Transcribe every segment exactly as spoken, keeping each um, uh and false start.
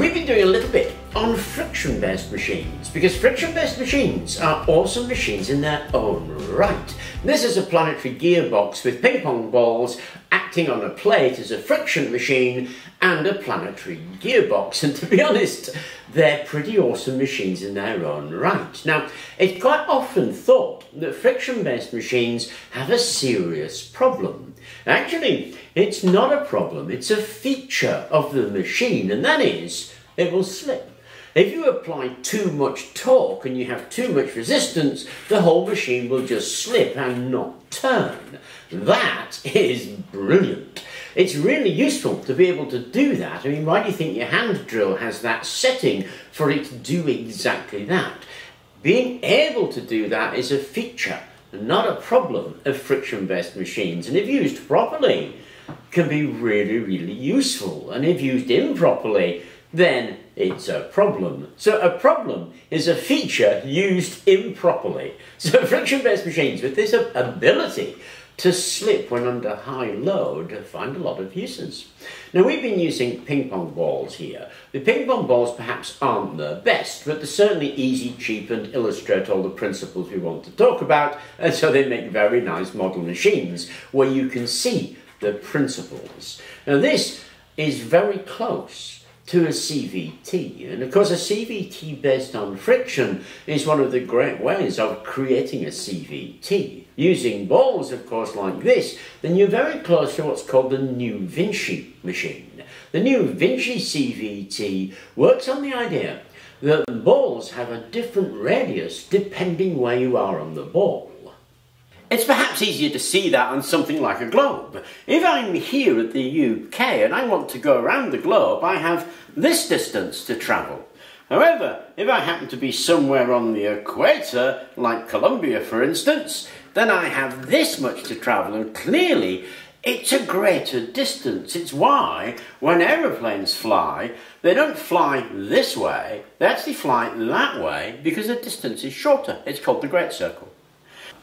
we've been doing a little bit on friction-based machines, because friction-based machines are awesome machines in their own right. This is a planetary gearbox with ping pong balls acting on a plate as a friction machine and a planetary gearbox, and to be honest, they're pretty awesome machines in their own right. Now, it's quite often thought that friction-based machines have a serious problem. Actually, it's not a problem, it's a feature of the machine, and that is, it will slip. If you apply too much torque and you have too much resistance, the whole machine will just slip and not turn. That is brilliant. It's really useful to be able to do that. I mean, why do you think your hand drill has that setting for it to do exactly that? Being able to do that is a feature, not a problem, of friction-based machines, and if used properly, can be really, really useful. And if used improperly, then it's a problem. So a problem is a feature used improperly. So friction-based machines with this ability to slip when under high load find a lot of uses. Now, we've been using ping pong balls here. The ping pong balls perhaps aren't the best, but they're certainly easy, cheap, and illustrate all the principles we want to talk about, and so they make very nice model machines where you can see the principles. Now, this is very close to a C V T, and of course a C V T based on friction is one of the great ways of creating a C V T. Using balls, of course, like this, then you're very close to what's called the NuVinci machine. The NuVinci C V T works on the idea that balls have a different radius depending where you are on the ball. It's perhaps easier to see that on something like a globe. If I'm here at the U K and I want to go around the globe, I have this distance to travel. However, if I happen to be somewhere on the equator, like Colombia for instance, then I have this much to travel, and clearly it's a greater distance. It's why when aeroplanes fly, they don't fly this way, they actually fly that way because the distance is shorter. It's called the Great Circle.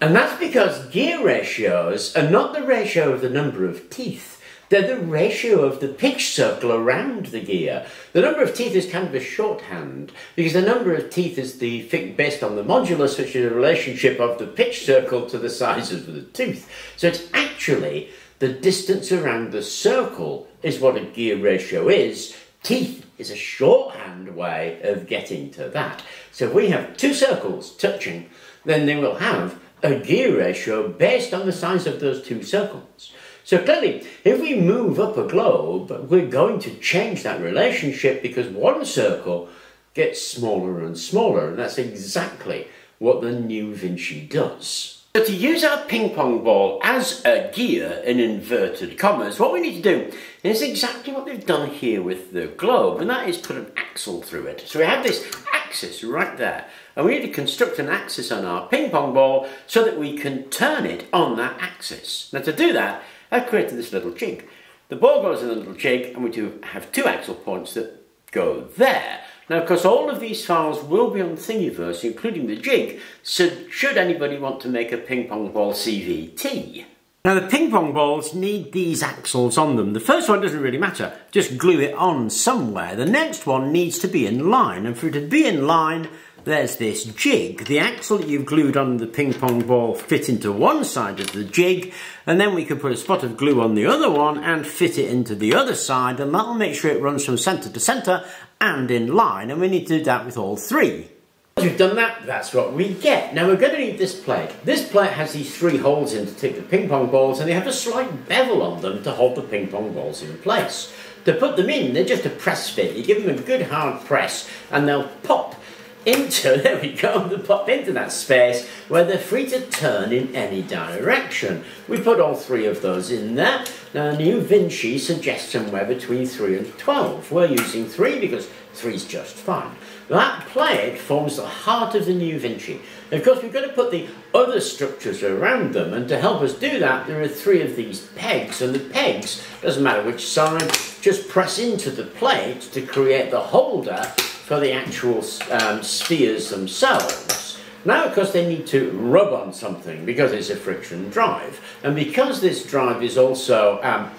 And that's because gear ratios are not the ratio of the number of teeth, they're the ratio of the pitch circle around the gear. The number of teeth is kind of a shorthand, because the number of teeth is the based on the modulus, which is a relationship of the pitch circle to the size of the tooth. So it's actually the distance around the circle is what a gear ratio is. Teeth is a shorthand way of getting to that. So if we have two circles touching, then they will have a gear ratio based on the size of those two circles. So clearly, if we move up a globe, we're going to change that relationship because one circle gets smaller and smaller, and that's exactly what the NuVinci does. So to use our ping pong ball as a gear, in inverted commas, what we need to do is exactly what they've done here with the globe, and that is put an axle through it. So we have this axis right there, and we need to construct an axis on our ping pong ball so that we can turn it on that axis. Now, to do that, I've created this little jig. The ball goes in the little jig, and we do have two axle points that go there. Now, of course, all of these files will be on Thingiverse, including the jig, so should anybody want to make a ping pong ball C V T? Now, the ping pong balls need these axles on them. The first one doesn't really matter, just glue it on somewhere. The next one needs to be in line, and for it to be in line, there's this jig. The axle that you've glued on the ping pong ball fit into one side of the jig, and then we can put a spot of glue on the other one and fit it into the other side, and that'll make sure it runs from centre to centre and in line, and we need to do that with all three. Once we've done that, that's what we get. Now, we're going to need this plate. This plate has these three holes in to take the ping pong balls, and they have a slight bevel on them to hold the ping pong balls in place. To put them in, they're just a press fit. You give them a good hard press and they'll pop into, there we go, they'll pop into that space where they're free to turn in any direction. We put all three of those in there. Now, NuVinci suggests somewhere between three and twelve. We're using three because three's just fine. That plate forms the heart of the NuVinci. Of course, we've got to put the other structures around them, and to help us do that, there are three of these pegs, and the pegs, doesn't matter which side, just press into the plate to create the holder for the actual um, spheres themselves. Now, of course, they need to rub on something because it's a friction drive, and because this drive is also um,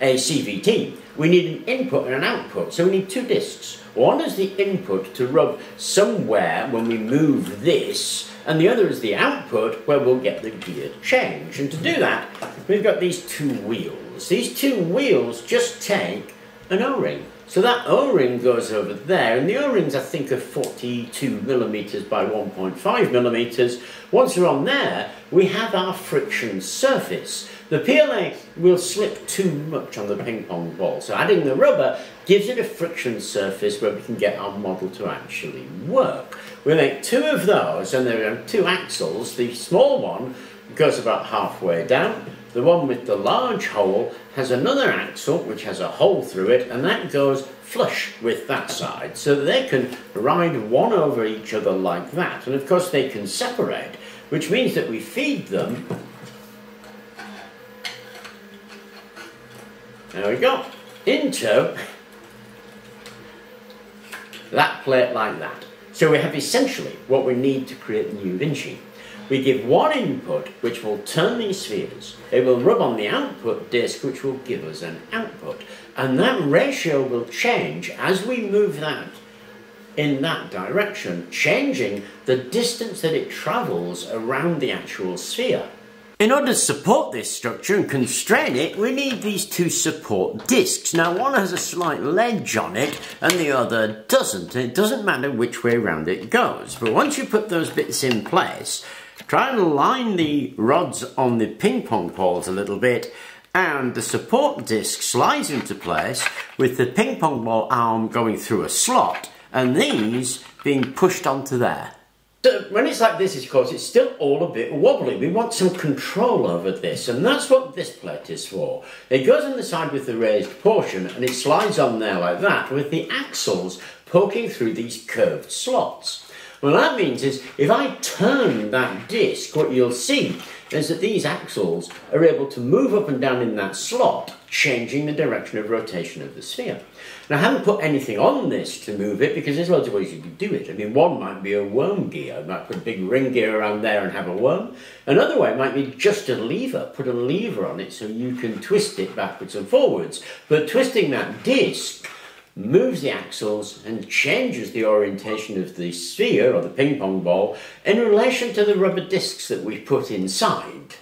a C V T, we need an input and an output, so we need two discs. One is the input to rub somewhere when we move this, and the other is the output where we'll get the gear change. And to do that, we've got these two wheels. These two wheels just take an O-ring. So that O-ring goes over there, and the O-rings I think are forty-two millimeters by one point five millimeters. Once we're on there, we have our friction surface. The P L A will slip too much on the ping pong ball, so adding the rubber gives it a friction surface where we can get our model to actually work. We make two of those, and there are two axles. The small one goes about halfway down. The one with the large hole has another axle which has a hole through it, and that goes flush with that side, so they can ride one over each other like that. And of course they can separate, which means that we feed them. There we go, into that plate like that. So we have essentially what we need to create NuVinci. We give one input which will turn these spheres. It will rub on the output disc which will give us an output. And that ratio will change as we move that in that direction, changing the distance that it travels around the actual sphere. In order to support this structure and constrain it, we need these two support discs. Now one has a slight ledge on it and the other doesn't. It doesn't matter which way around it goes. But once you put those bits in place, try and line the rods on the ping pong balls a little bit, and the support disc slides into place with the ping pong ball arm going through a slot and these being pushed onto there. So when it's like this, of course, it's still all a bit wobbly. We want some control over this, and that's what this plate is for. It goes on the side with the raised portion, and it slides on there like that with the axles poking through these curved slots. What that means is, if I turn that disc, what you'll see is that these axles are able to move up and down in that slot, changing the direction of rotation of the sphere. Now, I haven't put anything on this to move it, because there's loads of ways you could do it. I mean, one might be a worm gear. I might put a big ring gear around there and have a worm. Another way might be just a lever. Put a lever on it so you can twist it backwards and forwards. But twisting that disc moves the axles and changes the orientation of the sphere, or the ping pong ball, in relation to the rubber discs that we put inside.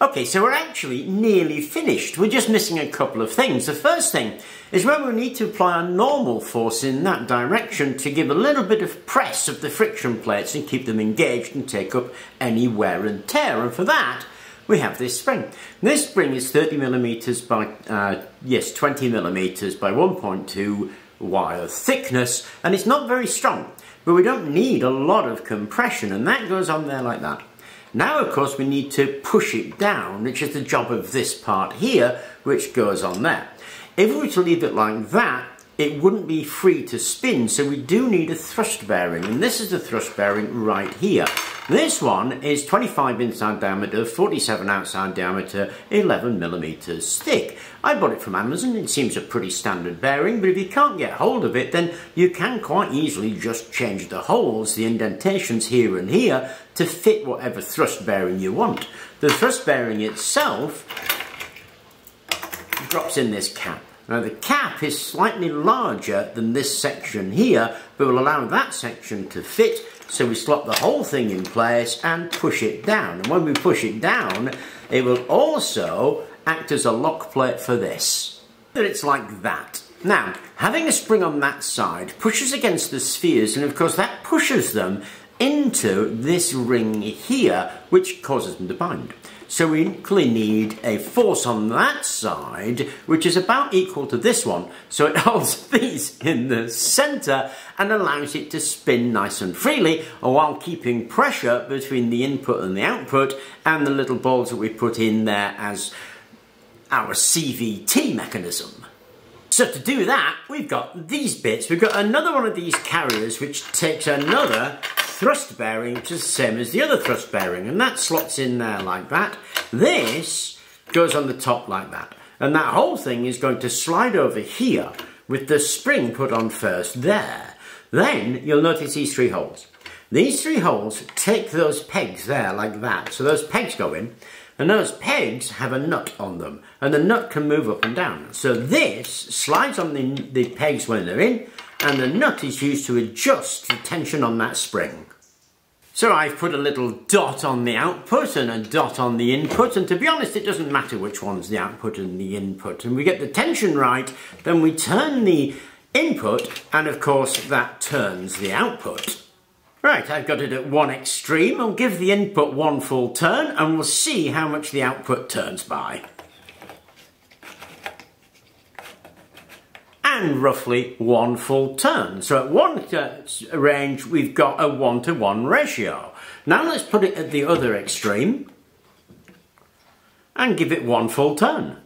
Okay, so we're actually nearly finished. We're just missing a couple of things. The first thing is where we need to apply a normal force in that direction to give a little bit of press of the friction plates and keep them engaged and take up any wear and tear. And for that, we have this spring. This spring is thirty millimeters by, uh, yes, twenty millimeters by one point two wire thickness, and it's not very strong, but we don't need a lot of compression, and that goes on there like that. Now, of course, we need to push it down, which is the job of this part here, which goes on there. If we were to leave it like that, it wouldn't be free to spin, so we do need a thrust bearing, and this is the thrust bearing right here. This one is twenty-five inside diameter, forty-seven outside diameter, eleven millimeters thick. I bought it from Amazon. It seems a pretty standard bearing, but if you can't get hold of it, then you can quite easily just change the holes, the indentations here and here, to fit whatever thrust bearing you want. The thrust bearing itself drops in this cap. Now the cap is slightly larger than this section here, but will allow that section to fit, so we slot the whole thing in place and push it down. And when we push it down, it will also act as a lock plate for this. But it's like that. Now, having a spring on that side pushes against the spheres, and of course that pushes them into this ring here, which causes them to bind. So we equally need a force on that side, which is about equal to this one. So it holds these in the center and allows it to spin nice and freely, while keeping pressure between the input and the output and the little balls that we put in there as our C V T mechanism. So to do that, we've got these bits. We've got another one of these carriers, which takes another thrust bearing, which is the same as the other thrust bearing, and that slots in there like that. This goes on the top like that, and that whole thing is going to slide over here with the spring put on first there. Then you'll notice these three holes. These three holes take those pegs there like that. So those pegs go in, and those pegs have a nut on them, and the nut can move up and down. So this slides on the, the pegs when they're in, and the nut is used to adjust the tension on that spring. So I've put a little dot on the output and a dot on the input, and to be honest it doesn't matter which one's the output and the input. And we get the tension right, then we turn the input, and of course that turns the output. Right, I've got it at one extreme. I'll give the input one full turn and we'll see how much the output turns by. And roughly one full turn. So at one range we've got a one to one ratio. Now let's put it at the other extreme and give it one full turn.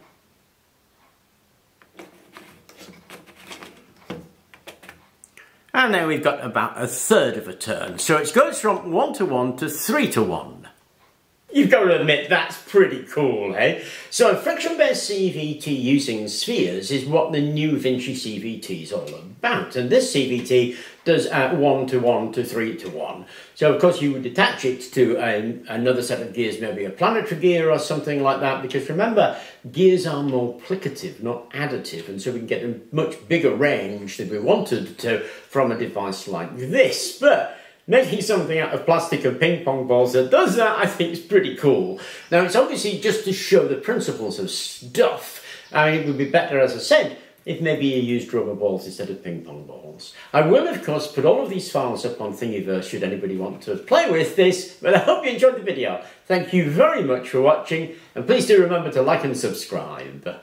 And then we've got about a third of a turn. So it goes from one to one to three to one. You've got to admit that's pretty cool, eh? So friction-based C V T using spheres is what the NuVinci C V T is all about. And this C V T does uh, one to one to three to one. So of course you would attach it to um, another set of gears, maybe a planetary gear or something like that, because remember, gears are multiplicative, not additive, and so we can get a much bigger range than we wanted to from a device like this. But making something out of plastic and ping pong balls that does that, I think, is pretty cool. Now, it's obviously just to show the principles of stuff. I mean, it would be better, as I said, if maybe you used rubber balls instead of ping pong balls. I will, of course, put all of these files up on Thingiverse should anybody want to play with this, but I hope you enjoyed the video. Thank you very much for watching, and please do remember to like and subscribe.